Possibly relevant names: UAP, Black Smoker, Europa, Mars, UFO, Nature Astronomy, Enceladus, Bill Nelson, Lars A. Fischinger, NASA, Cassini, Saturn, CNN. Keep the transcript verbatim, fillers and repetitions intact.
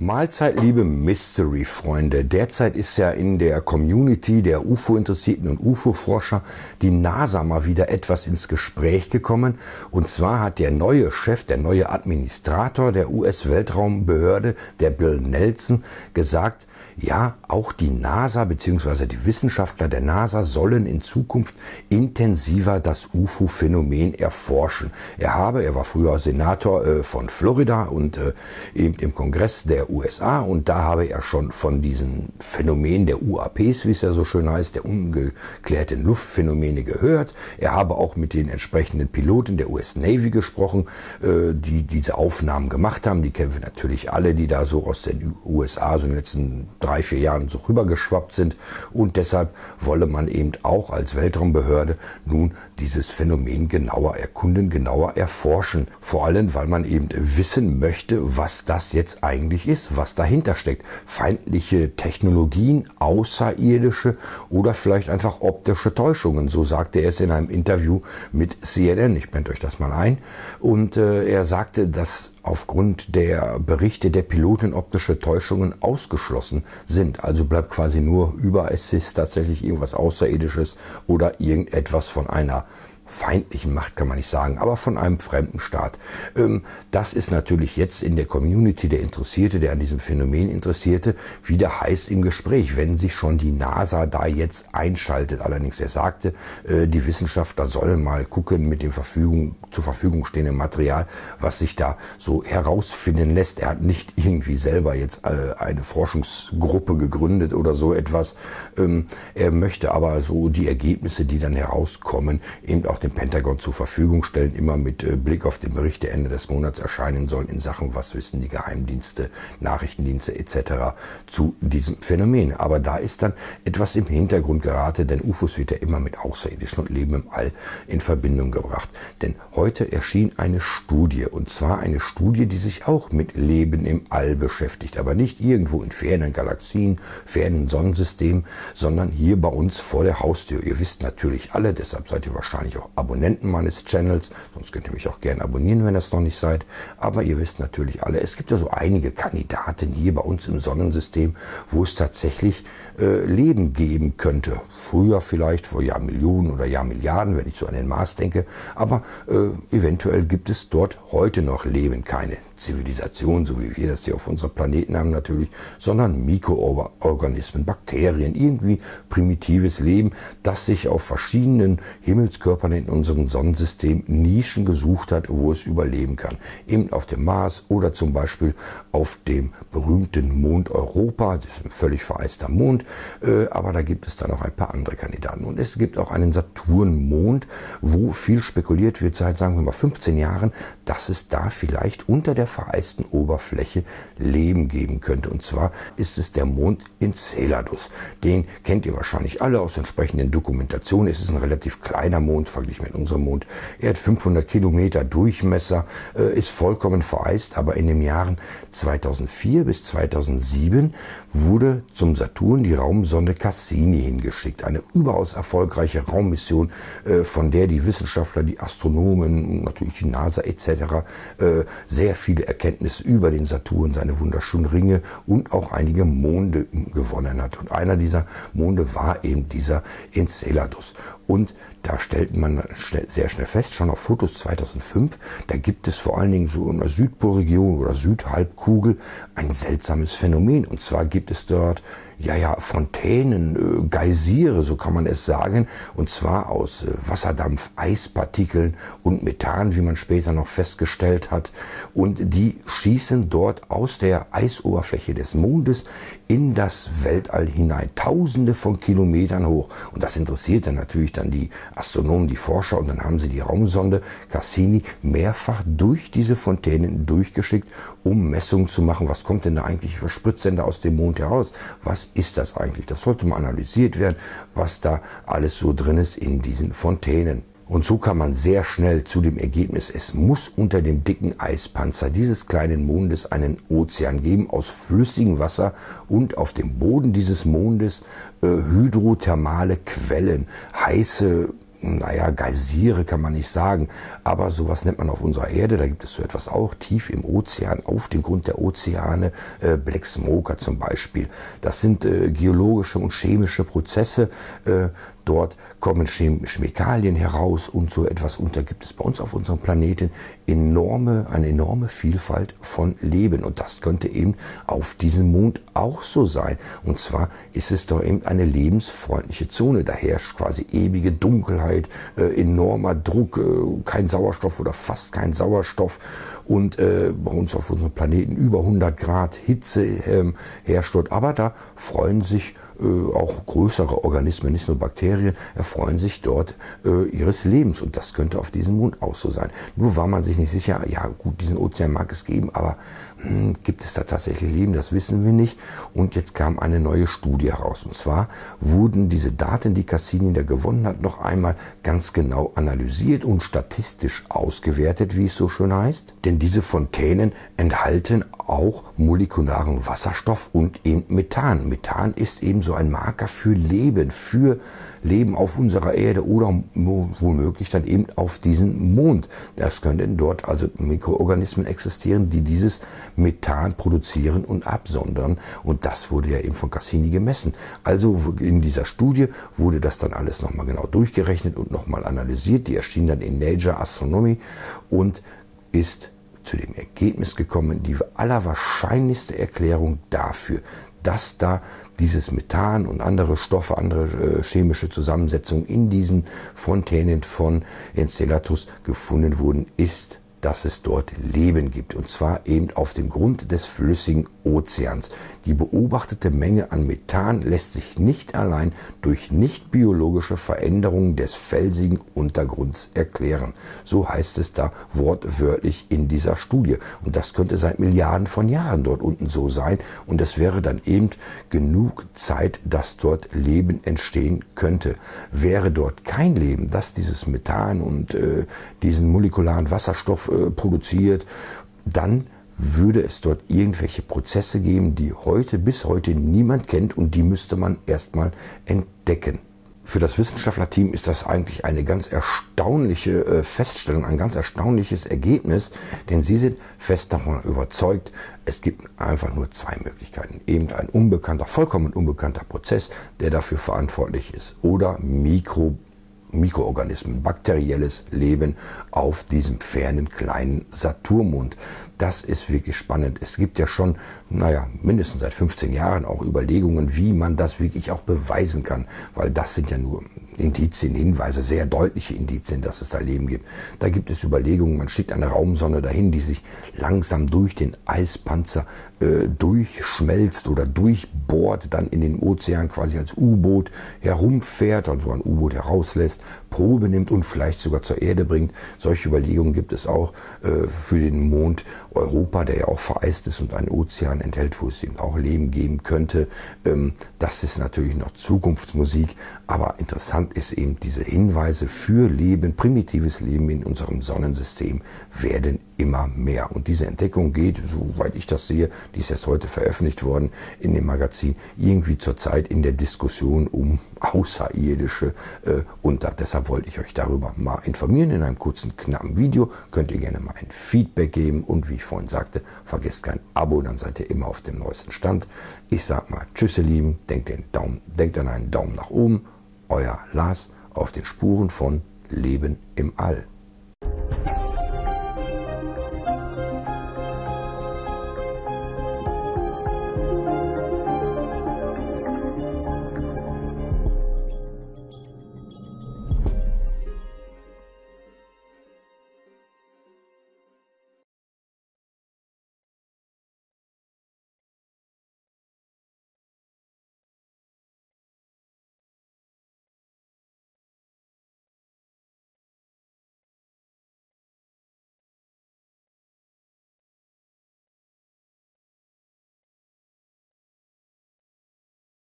Mahlzeit, liebe Mystery-Freunde. Derzeit ist ja in der Community der U F O-Interessierten und U F O-Forscher die NASA mal wieder etwas ins Gespräch gekommen. Und zwar hat der neue Chef, der neue Administrator der U S-Weltraumbehörde, der Bill Nelson, gesagt, ja, auch die NASA bzw. die Wissenschaftler der NASA sollen in Zukunft intensiver das U F O-Phänomen erforschen. Er habe, er war früher Senator äh, von Florida und äh, eben im Kongress der U S A, und da habe er schon von diesem Phänomen der U A Ps, wie es ja so schön heißt, der ungeklärten Luftphänomene gehört. Er habe auch mit den entsprechenden Piloten der U S Navy gesprochen, die diese Aufnahmen gemacht haben. Die kennen wir natürlich alle, die da so aus den U S A so in den letzten drei, vier Jahren so rübergeschwappt sind. Und deshalb wolle man eben auch als Weltraumbehörde nun dieses Phänomen genauer erkunden, genauer erforschen. Vor allem, weil man eben wissen möchte, was das jetzt eigentlich ist, was dahinter steckt. Feindliche Technologien, außerirdische oder vielleicht einfach optische Täuschungen. So sagte er es in einem Interview mit C N N. Ich blende euch das mal ein. Und äh, er sagte, dass aufgrund der Berichte der Piloten optische Täuschungen ausgeschlossen sind. Also bleibt quasi nur über, es ist tatsächlich irgendwas Außerirdisches oder irgendetwas von einer feindlichen Macht, kann man nicht sagen, aber von einem fremden Staat. Das ist natürlich jetzt in der Community der Interessierte, der an diesem Phänomen Interessierte, wieder heiß im Gespräch, wenn sich schon die NASA da jetzt einschaltet. Allerdings, er sagte, die Wissenschaftler sollen mal gucken mit dem Verfügung, zur Verfügung stehenden Material, was sich da so herausfinden lässt. Er hat nicht irgendwie selber jetzt eine Forschungsgruppe gegründet oder so etwas. Er möchte aber so die Ergebnisse, die dann herauskommen, eben auch dem Pentagon zur Verfügung stellen, immer mit äh, Blick auf den Bericht, der Ende des Monats erscheinen soll, in Sachen, was wissen die Geheimdienste, Nachrichtendienste et cetera zu diesem Phänomen. Aber da ist dann etwas im Hintergrund geraten, denn U F Os wird ja immer mit Außerirdischen und Leben im All in Verbindung gebracht. Denn heute erschien eine Studie, und zwar eine Studie, die sich auch mit Leben im All beschäftigt, aber nicht irgendwo in fernen Galaxien, fernen Sonnensystemen, sondern hier bei uns vor der Haustür. Ihr wisst natürlich alle, deshalb seid ihr wahrscheinlich auch Abonnenten meines Channels, sonst könnt ihr mich auch gerne abonnieren, wenn ihr das noch nicht seid. Aber ihr wisst natürlich alle, es gibt ja so einige Kandidaten hier bei uns im Sonnensystem, wo es tatsächlich äh, Leben geben könnte. Früher vielleicht, vor Jahrmillionen oder Jahrmilliarden, wenn ich so an den Mars denke. Aber äh, eventuell gibt es dort heute noch Leben. Keine Zivilisation, so wie wir das hier auf unserem Planeten haben natürlich, sondern Mikroorganismen, Bakterien, irgendwie primitives Leben, das sich auf verschiedenen Himmelskörpern in unserem Sonnensystem Nischen gesucht hat, wo es überleben kann. Eben auf dem Mars oder zum Beispiel auf dem berühmten Mond Europa. Das ist ein völlig vereister Mond, aber da gibt es dann noch ein paar andere Kandidaten. Und es gibt auch einen Saturnmond, wo viel spekuliert wird seit, sagen wir mal, fünfzehn Jahren, dass es da vielleicht unter der vereisten Oberfläche Leben geben könnte. Und zwar ist es der Mond Enceladus. Den kennt ihr wahrscheinlich alle aus entsprechenden Dokumentationen. Es ist ein relativ kleiner Mond, verglichen mit unserem Mond. Er hat fünfhundert Kilometer Durchmesser, ist vollkommen vereist, aber in den Jahren zweitausendvier bis zweitausendsieben wurde zum Saturn die Raumsonde Cassini hingeschickt. Eine überaus erfolgreiche Raummission, von der die Wissenschaftler, die Astronomen, natürlich die NASA et cetera sehr viele Erkenntnisse über den Saturn, seine wunderschönen Ringe und auch einige Monde gewonnen hat. Und einer dieser Monde war eben dieser Enceladus. Und da stellt man sehr schnell fest, schon auf Fotos zweitausendfünf, da gibt es vor allen Dingen so in der Südpolregion oder Südhalbkugel ein seltsames Phänomen. Und zwar gibt es dort ja, ja, Fontänen, äh, Geysire, so kann man es sagen. Und zwar aus äh, Wasserdampf, Eispartikeln und Methan, wie man später noch festgestellt hat. Und die schießen dort aus der Eisoberfläche des Mondes in das Weltall hinein. Tausende von Kilometern hoch. Und das interessiert dann natürlich dann die Astronomen, die Forscher. Und dann haben sie die Raumsonde Cassini mehrfach durch diese Fontänen durchgeschickt, um Messungen zu machen. Was kommt denn da eigentlich für Spritzsender aus dem Mond heraus? Was ist das eigentlich? Das sollte mal analysiert werden, was da alles so drin ist in diesen Fontänen. Und so kann man sehr schnell zu dem Ergebnis, es muss unter dem dicken Eispanzer dieses kleinen Mondes einen Ozean geben aus flüssigem Wasser und auf dem Boden dieses Mondes äh, hydrothermale Quellen, heiße naja, Geysire kann man nicht sagen, aber sowas nennt man auf unserer Erde, da gibt es so etwas auch, tief im Ozean, auf dem Grund der Ozeane, äh, Black Smoker zum Beispiel. Das sind äh, geologische und chemische Prozesse, äh, dort kommen Chem Chemikalien heraus und so etwas. Und da gibt es bei uns auf unserem Planeten enorme, eine enorme Vielfalt von Leben. Und das könnte eben auf diesem Mond auch so sein. Und zwar ist es doch eben eine lebensfreundliche Zone. Da herrscht quasi ewige Dunkelheit, äh, enormer Druck, äh, kein Sauerstoff oder fast kein Sauerstoff. Und äh, bei uns auf unserem Planeten über hundert Grad Hitze äh, herrscht dort. Aber da freuen sich äh, auch größere Organismen, nicht nur Bakterien, erfreuen sich dort äh, ihres Lebens. Und das könnte auf diesem Mond auch so sein. Nur war man sich nicht sicher, ja gut, diesen Ozean mag es geben, aber hm, gibt es da tatsächlich Leben? Das wissen wir nicht. Und jetzt kam eine neue Studie heraus. Und zwar wurden diese Daten, die Cassini da gewonnen hat, noch einmal ganz genau analysiert und statistisch ausgewertet, wie es so schön heißt. Denn diese Fontänen enthalten auch molekularen Wasserstoff und eben Methan. Methan ist eben so ein Marker für Leben, für Leben auf unserer Erde oder womöglich dann eben auf diesem Mond. Das könnten dort also Mikroorganismen existieren, die dieses Methan produzieren und absondern. Und das wurde ja eben von Cassini gemessen. Also in dieser Studie wurde das dann alles nochmal genau durchgerechnet und nochmal analysiert. Die erschien dann in Nature Astronomy und ist zu dem Ergebnis gekommen, die allerwahrscheinlichste Erklärung dafür, dass da dieses Methan und andere Stoffe, andere äh, chemische Zusammensetzungen in diesen Fontänen von Enceladus gefunden wurden, ist, dass es dort Leben gibt. Und zwar eben auf dem Grund des flüssigen Ozeans. Die beobachtete Menge an Methan lässt sich nicht allein durch nicht biologische Veränderungen des felsigen Untergrunds erklären. So heißt es da wortwörtlich in dieser Studie. Und das könnte seit Milliarden von Jahren dort unten so sein. Und es wäre dann eben genug Zeit, dass dort Leben entstehen könnte. Wäre dort kein Leben, dass dieses Methan und äh, diesen molekularen Wasserstoff produziert, dann würde es dort irgendwelche Prozesse geben, die heute bis heute niemand kennt und die müsste man erstmal entdecken. Für das Wissenschaftlerteam ist das eigentlich eine ganz erstaunliche Feststellung, ein ganz erstaunliches Ergebnis, denn sie sind fest davon überzeugt, es gibt einfach nur zwei Möglichkeiten. Eben ein unbekannter, vollkommen unbekannter Prozess, der dafür verantwortlich ist, oder Mikroorganismen. Mikroorganismen, bakterielles Leben auf diesem fernen kleinen Saturnmond. Das ist wirklich spannend. Es gibt ja schon, naja, mindestens seit fünfzehn Jahren auch Überlegungen, wie man das wirklich auch beweisen kann, weil das sind ja nur Indizien, Hinweise, sehr deutliche Indizien, dass es da Leben gibt. Da gibt es Überlegungen, man schickt eine Raumsonde dahin, die sich langsam durch den Eispanzer äh, durchschmelzt oder durchbohrt, dann in den Ozean quasi als U-Boot herumfährt, also ein U-Boot herauslässt, Probe nimmt und vielleicht sogar zur Erde bringt. Solche Überlegungen gibt es auch äh, für den Mond Europa, der ja auch vereist ist und einen Ozean enthält, wo es eben auch Leben geben könnte. Ähm, das ist natürlich noch Zukunftsmusik, aber interessant ist eben, diese Hinweise für Leben, primitives Leben in unserem Sonnensystem werden immer mehr. Und diese Entdeckung geht, soweit ich das sehe, die ist erst heute veröffentlicht worden in dem Magazin, irgendwie zurzeit in der Diskussion um Außerirdische äh, und da, deshalb wollte ich euch darüber mal informieren in einem kurzen, knappen Video. Könnt ihr gerne mal ein Feedback geben und wie ich vorhin sagte, vergesst kein Abo, dann seid ihr immer auf dem neuesten Stand. Ich sag mal tschüss ihr Lieben, denkt, den Daumen, denkt an einen Daumen nach oben. Euer Lars auf den Spuren von Leben im All.